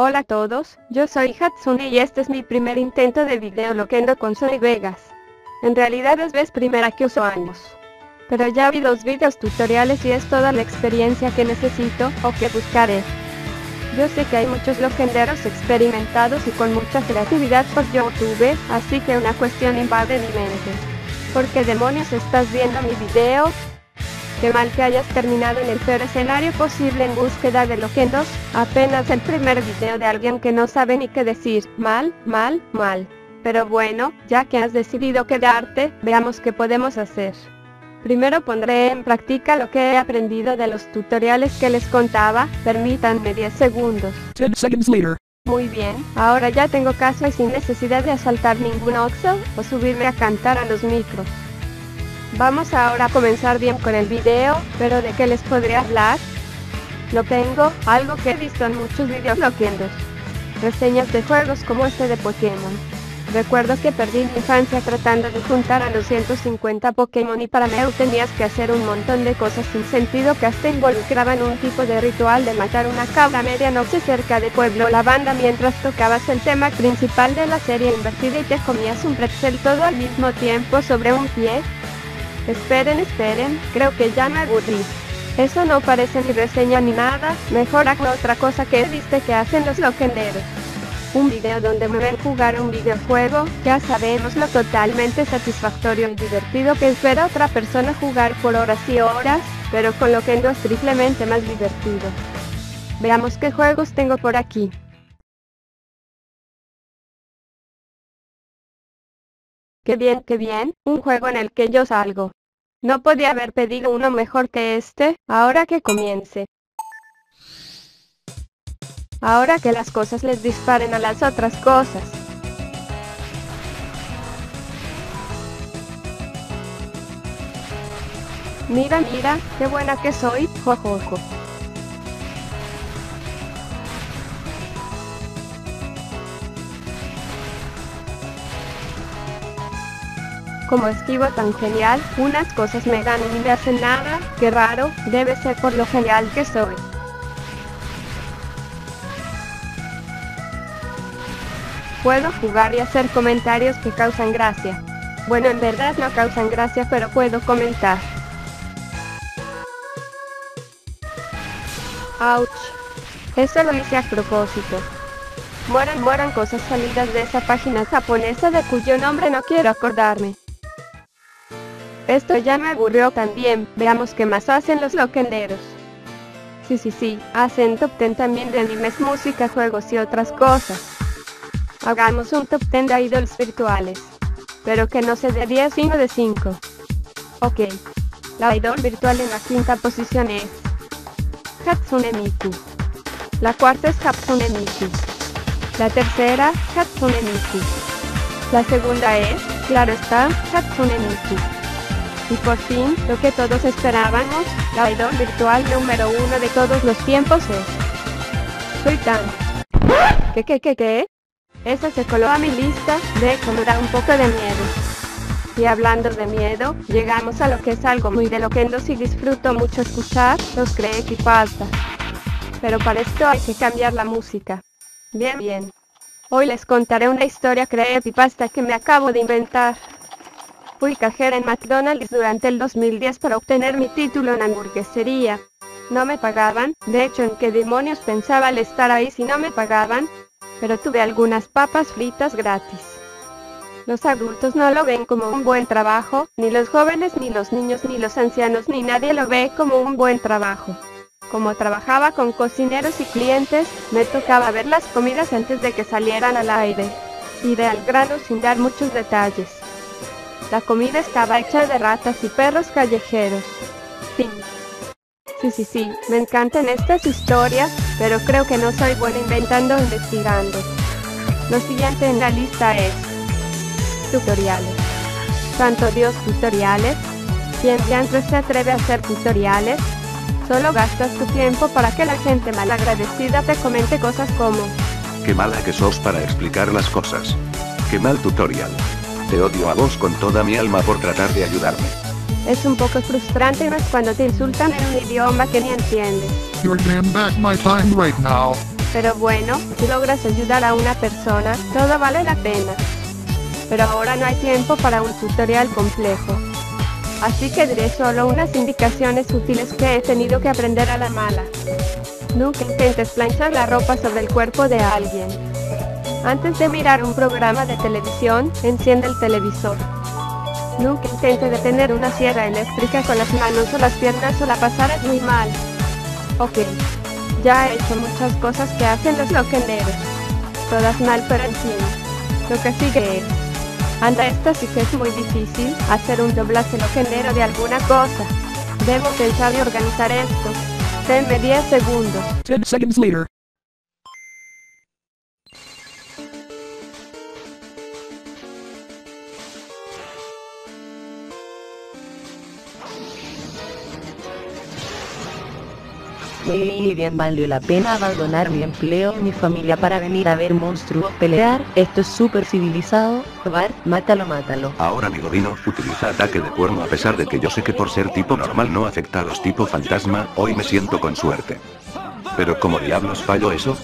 Hola a todos, yo soy Hatsune y este es mi primer intento de video Loquendo con Sony Vegas. En realidad es vez primera que uso ambos. Pero ya vi dos videos tutoriales y es toda la experiencia que necesito, o que buscaré. Yo sé que hay muchos loquenderos experimentados y con mucha creatividad por YouTube, así que una cuestión invade mi mente. ¿Por qué demonios estás viendo mi video? Qué mal que hayas terminado en el peor escenario posible en búsqueda de loquendos, apenas el primer video de alguien que no sabe ni qué decir, mal. Pero bueno, ya que has decidido quedarte, veamos qué podemos hacer. Primero pondré en práctica lo que he aprendido de los tutoriales que les contaba, permítanme 10 segundos. 10 seconds later. Muy bien, ahora ya tengo caso y sin necesidad de asaltar ningún Oxxo, o subirme a cantar a los micros. Vamos ahora a comenzar bien con el video, pero ¿de qué les podré hablar? Lo tengo, algo que he visto en muchos videos loquendos. Reseñas de juegos como este de Pokémon. Recuerdo que perdí mi infancia tratando de juntar a los 150 Pokémon y para Mew tenías que hacer un montón de cosas sin sentido que hasta involucraban un tipo de ritual de matar una cabra a medianoche cerca de Pueblo Lavanda mientras tocabas el tema principal de la serie invertida y te comías un pretzel todo al mismo tiempo sobre un pie. Esperen, creo que ya me aburrí. Eso no parece ni reseña ni nada, mejor hago otra cosa que viste que hacen los loquenderos. Un video donde me ven jugar un videojuego, ya sabemos lo totalmente satisfactorio y divertido que es ver a otra persona jugar por horas y horas, pero con Loquendo es triplemente más divertido. Veamos qué juegos tengo por aquí. Qué bien, un juego en el que yo salgo. No podía haber pedido uno mejor que este, ahora que comience. Ahora que las cosas les disparen a las otras cosas. Mira, qué buena que soy, jojojo. Como esquivo tan genial, unas cosas me ganan y me hacen nada, qué raro, debe ser por lo genial que soy. Puedo jugar y hacer comentarios que causan gracia. Bueno, en verdad no causan gracia, pero puedo comentar. Ouch. Eso lo hice a propósito. Mueran cosas salidas de esa página japonesa de cuyo nombre no quiero acordarme. Esto ya me aburrió también, veamos qué más hacen los loquenderos. Sí, hacen top 10 también de animes, música, juegos y otras cosas. Hagamos un top 10 de idols virtuales. Pero que no se dé 10 sino de 5. Ok. La idol virtual en la quinta posición es Hatsune Miku. La cuarta es Hatsune Miku. La tercera, Hatsune Miku. La segunda es, claro está, Hatsune Miku. Y por fin, lo que todos esperábamos, la idol virtual número 1 de todos los tiempos es Sweet Ann. ¿Qué? Esa se coló a mi lista, de hecho me da un poco de miedo. Y hablando de miedo, llegamos a lo que es algo muy de loquendo y disfruto mucho escuchar, los Creepypasta. Pero para esto hay que cambiar la música. Bien. Hoy les contaré una historia Creepypasta que me acabo de inventar. Fui cajera en McDonald's durante el 2010 para obtener mi título en hamburguesería. No me pagaban, de hecho ¿en qué demonios pensaba al estar ahí si no me pagaban? Pero tuve algunas papas fritas gratis. Los adultos no lo ven como un buen trabajo, ni los jóvenes, ni los niños, ni los ancianos, ni nadie lo ve como un buen trabajo. Como trabajaba con cocineros y clientes, me tocaba ver las comidas antes de que salieran al aire. Iré al grano sin dar muchos detalles. La comida estaba hecha de ratas y perros callejeros. Fin. Sí, me encantan estas historias, pero creo que no soy buena inventando o investigando. Lo siguiente en la lista es tutoriales. Santo Dios, tutoriales. ¿Quién diantres se atreve a hacer tutoriales? Solo gastas tu tiempo para que la gente malagradecida te comente cosas como qué mala que sos para explicar las cosas. Qué mal tutorial. Te odio a vos con toda mi alma por tratar de ayudarme. Es un poco frustrante más cuando te insultan en un idioma que ni entiendes. You're getting back my time right now. Pero bueno, si logras ayudar a una persona, todo vale la pena. Pero ahora no hay tiempo para un tutorial complejo. Así que diré solo unas indicaciones útiles que he tenido que aprender a la mala. Nunca intentes planchar la ropa sobre el cuerpo de alguien. Antes de mirar un programa de televisión, enciende el televisor. Nunca intente detener una sierra eléctrica con las manos o las piernas o la pasarás muy mal. Ok. Ya he hecho muchas cosas que hacen los loquenderos. Todas mal, pero en fin. Lo que sigue es... Anda, esto sí que es muy difícil, hacer un doblaje loquendero de alguna cosa. Debo pensar y organizar esto. Denme 10 segundos. 10 seconds later. Y bien valió la pena abandonar mi empleo y mi familia para venir a ver monstruos pelear. Esto es súper civilizado. Robar, mátalo, mátalo. Ahora Nidorino, utiliza ataque de cuerno. A pesar de que yo sé que por ser tipo normal no afecta a los tipo fantasma, hoy me siento con suerte. Pero ¿cómo diablos fallo eso?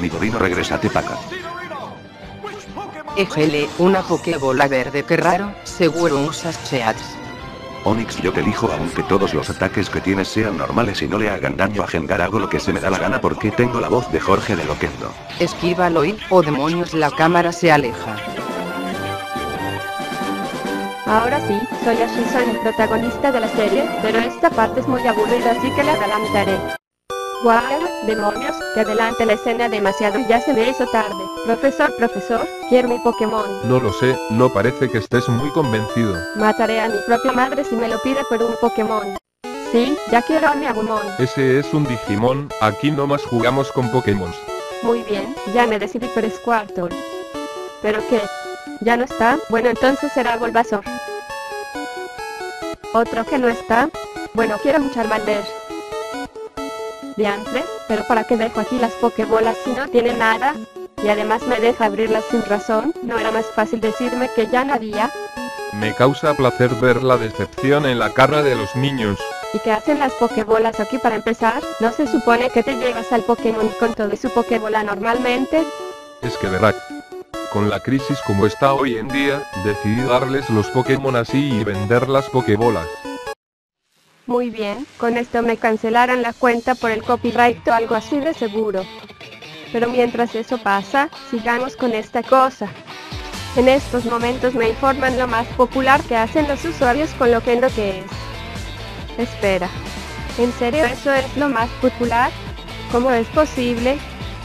Nidorino, regrésate pa' acá. Ejele, una pokebola verde, qué raro, seguro usas cheats. Onix, yo te elijo, aunque todos los ataques que tienes sean normales y no le hagan daño a Gengar, hago lo que se me da la gana porque tengo la voz de Jorge de Loquendo. Esquívalo y, oh demonios, la cámara se aleja. Ahora sí, soy Ash, el protagonista de la serie, pero esta parte es muy aburrida así que la adelantaré. Guau, demonios, que adelante la escena demasiado y ya se me hizo tarde. Profesor, quiero mi Pokémon. No lo sé, no parece que estés muy convencido. Mataré a mi propia madre si me lo pide por un Pokémon. Sí, ya quiero a mi Agumon. Ese es un Digimon, aquí nomás jugamos con Pokémon. Muy bien, ya me decidí por Squirtle. ¿Pero qué? ¿Ya no está? Bueno, entonces será Golvasor. ¿Otro que no está? Bueno, quiero un Charmander. Diantres, pero ¿para qué dejo aquí las pokebolas si no tienen nada? Y además me deja abrirlas sin razón, ¿no era más fácil decirme que ya no había? Me causa placer ver la decepción en la cara de los niños. ¿Y qué hacen las pokebolas aquí para empezar? ¿No se supone que te llegas al Pokémon con todo y su pokebola normalmente? Es que verá, con la crisis como está hoy en día, decidí darles los Pokémon así y vender las pokebolas. Muy bien, con esto me cancelarán la cuenta por el copyright o algo así de seguro. Pero mientras eso pasa, sigamos con esta cosa. En estos momentos me informan lo más popular que hacen los usuarios con Loquendo, que es... Espera. ¿En serio eso es lo más popular? ¿Cómo es posible?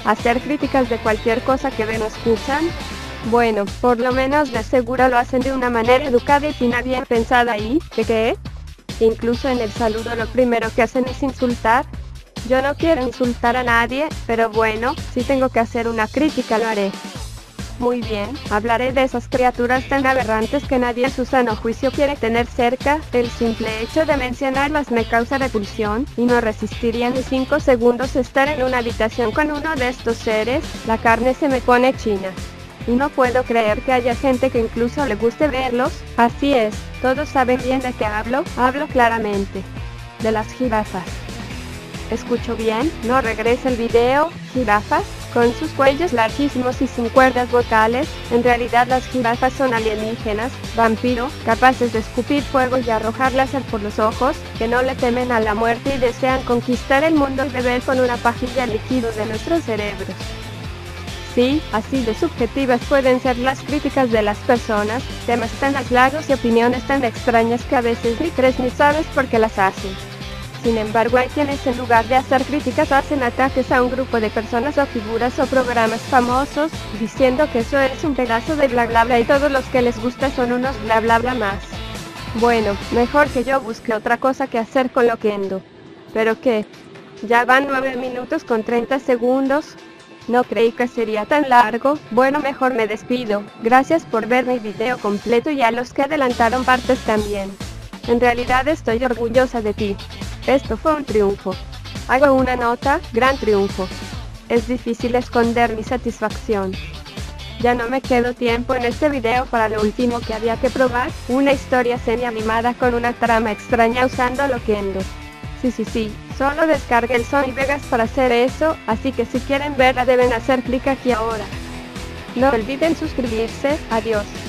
¿Hacer críticas de cualquier cosa que ven o escuchan? Bueno, por lo menos de seguro lo hacen de una manera educada y sin bien pensada y... ¿Qué? Incluso en el saludo lo primero que hacen es insultar. Yo no quiero insultar a nadie, pero bueno, si tengo que hacer una crítica lo haré. Muy bien, hablaré de esas criaturas tan aberrantes que nadie en su sano juicio quiere tener cerca. El simple hecho de mencionarlas me causa repulsión, y no resistiría ni 5 segundos estar en una habitación con uno de estos seres. La carne se me pone china. Y no puedo creer que haya gente que incluso le guste verlos. Así es, todos saben bien de qué hablo claramente. De las jirafas. ¿Escucho bien? No regresa el video. Jirafas, con sus cuellos larguísimos y sin cuerdas vocales. En realidad las jirafas son alienígenas, vampiro, capaces de escupir fuego y arrojar láser por los ojos, que no le temen a la muerte y desean conquistar el mundo y beber con una pajilla el líquido de nuestros cerebros. Sí, así de subjetivas pueden ser las críticas de las personas, temas tan aislados y opiniones tan extrañas que a veces ni crees ni sabes por qué las hacen. Sin embargo, hay quienes en lugar de hacer críticas hacen ataques a un grupo de personas o figuras o programas famosos, diciendo que eso es un pedazo de bla bla bla y todos los que les gusta son unos bla bla bla más. Bueno, mejor que yo busque otra cosa que hacer con Loquendo. ¿Pero qué? Ya van 9 minutos con 30 segundos. No creí que sería tan largo. Bueno, mejor me despido. Gracias por ver mi video completo y a los que adelantaron partes también. En realidad estoy orgullosa de ti. Esto fue un triunfo. Hago una nota, gran triunfo. Es difícil esconder mi satisfacción. Ya no me quedó tiempo en este video para lo último que había que probar, una historia semi animada con una trama extraña usando Loquendo. Sí. Solo descargué el Sony Vegas para hacer eso, así que si quieren verla deben hacer clic aquí ahora. No olviden suscribirse. Adiós.